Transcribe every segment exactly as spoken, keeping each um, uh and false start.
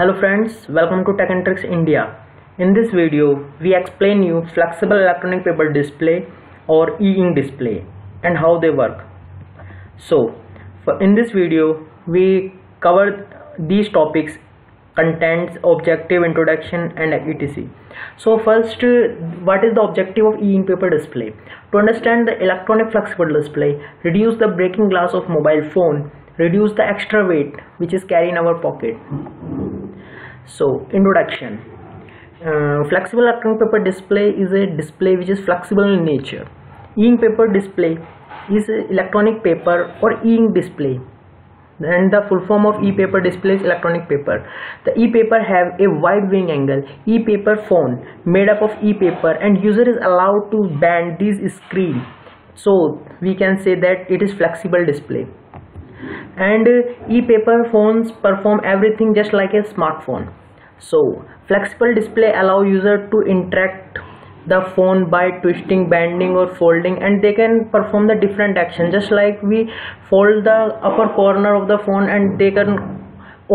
Hello friends, welcome to Tech and Tricks India. In this video, we explain you flexible electronic paper display or e-ink display and how they work. So, for in this video, we cover these topics: contents, objective, introduction, and et cetera. So first, what is the objective of e-ink paper display? To understand the electronic flexible display, reduce the breaking glass of mobile phone, reduce the extra weight which is carried in our pocket. So, introduction. Uh, flexible electronic paper display is a display which is flexible in nature. E-ink paper display is electronic paper or e-ink display, and the full form of e-paper displays electronic paper. The e-paper have a wide viewing angle. E-paper phone made up of e-paper, and user is allowed to bend this screen, so we can say that it is flexible display. And e-paper phones perform everything just like a smartphone. So flexible display allow user to interact the phone by twisting, bending, or folding, and they can perform the different action. Just like we fold the upper corner of the phone, and they can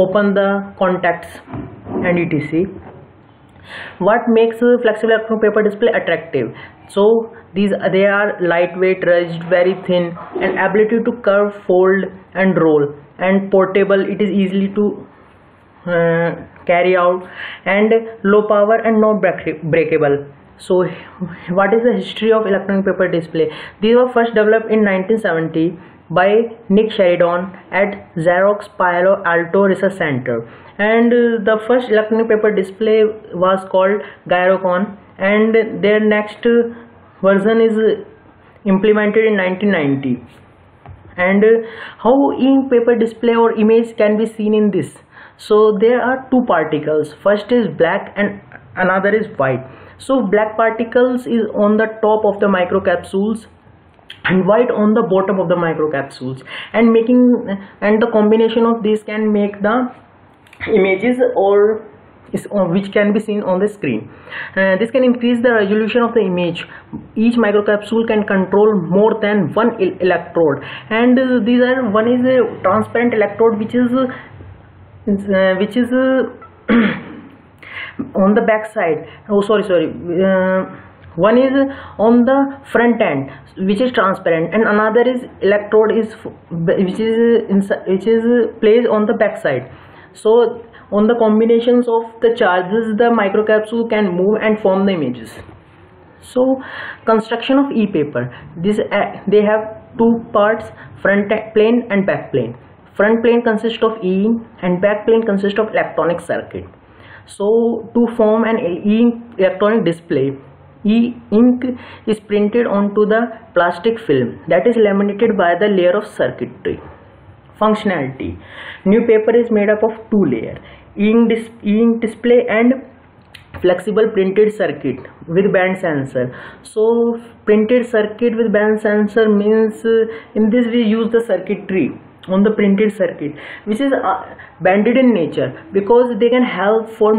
open the contacts and et cetera. What makes a flexible electronic paper display attractive? So these they are lightweight, rugged, very thin, and ability to curve, fold, and roll, and portable. It is easily to uh, carry out, and low power and non breakable. So what is the history of electronic paper display? These were first developed in nineteen seventy by Nick Sheridan at Xerox Palo Alto Research Center, and the first electronic paper display was called Gyrocon, and their next version is implemented in nineteen ninety. And how e-ink paper display or image can be seen in this? So there are two particles, first is black and another is white. So black particles is on the top of the microcapsules and white on the bottom of the microcapsules, and making and the combination of these can make the images or is which can be seen on the screen. Uh, this can increase the resolution of the image. Each microcapsule can control more than one electrode, and uh, these are one is a transparent electrode which is uh, which is uh, on the back side. Oh sorry sorry uh, one is on the front end which is transparent, and another is electrode is which is inside, which is placed on the back side. So on the combinations of the charges, the microcapsule can move and form the images. So construction of e-paper, this uh, they have two parts, front plane and back plane. Front plane consists of e-ink and back plane consists of electronic circuit. So to form an e-ink electronic display, e-ink is printed onto the plastic film that is laminated by the layer of circuitry. Functionality: new paper is made up of two layers, e-ink dis e-ink display and flexible printed circuit with band sensor. So printed circuit with band sensor means uh, in this we use the circuitry on the printed circuit which is uh, banded in nature, because they can help for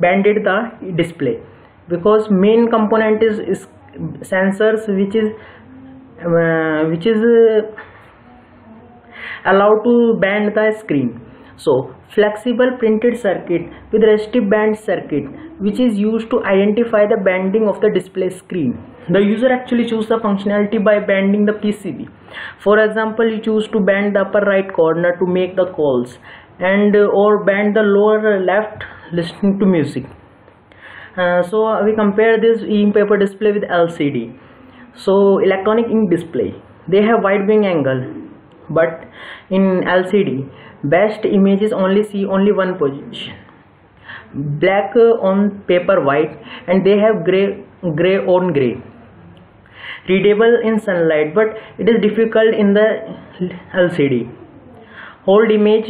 banded the display, because main component is, is sensors which is uh, which is uh, allowed to band the screen. So flexible printed circuit with resistive band circuit, which is used to identify the banding of the display screen. The user actually chooses the functionality by banding the P C B. For example, you choose to band the upper right corner to make the calls, and or band the lower left listening to music. Uh, so we compare this e-ink paper display with L C D. So electronic ink display, they have wide viewing angle, but in L C D best images only see only one position, black on paper white, and they have gray gray on gray, readable in sunlight, but it is difficult in the L C D. Hold image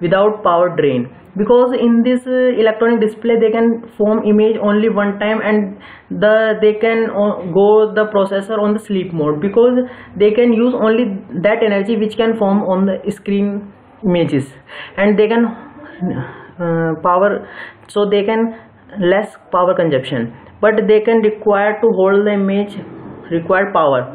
without power drain, because in this uh, electronic display they can form image only one time, and the they can uh, go the processor on the sleep mode, because they can use only that energy which can form on the screen images, and they can uh, power, so they can less power consumption, but they can require to hold the image require power.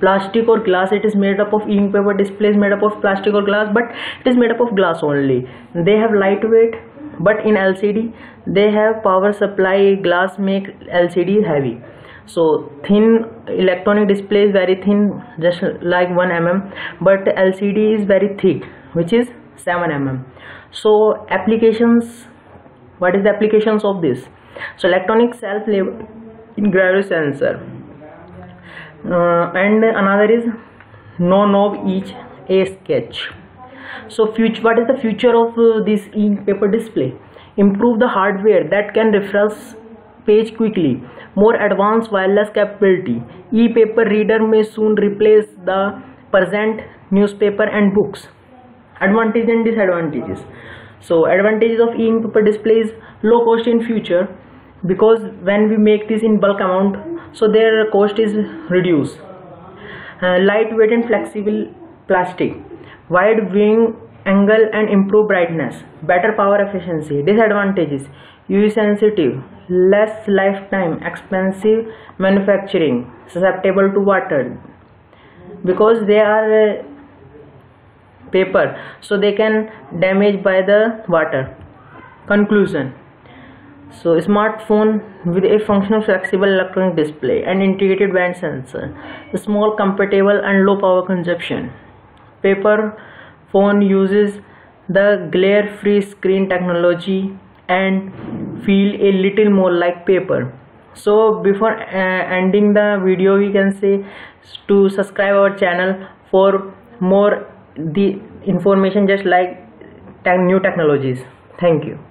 Plastic or glass, it is made up of e-ink paper displays made up of plastic or glass, but it is made up of glass only. They have lightweight But in L C D they have power supply, glass make L C D heavy. So thin electronic display is very thin, just like one millimeter, but L C D is very thick, which is seven millimeters. So applications, what is the applications of this? So electronic self leveling gyroscope sensor, uh, and another is no knob each a sketch. So future, what is the future of uh, this ink paper display? Improve the hardware that can refresh page quickly, more advanced wireless capability. E-paper reader may soon replace the present newspaper and books. Advantages and disadvantages. So advantages of e-ink paper display is low cost in future, because when we make this in bulk amount, so their cost is reduced. Uh, lightweight and flexible plastic, wide viewing angle and improved brightness, better power efficiency. Disadvantages: U V sensitive, less lifetime, expensive manufacturing, susceptible to water, because they are uh, paper, so they can damage by the water. Conclusion: so smartphone with a functional flexible electronic display and integrated band sensor, small, compatible and low power consumption. Paper phone uses the glare free screen technology and feel a little more like paper. So before uh, ending the video, we can say to subscribe our channel for more the information just like tech new technologies. Thank you.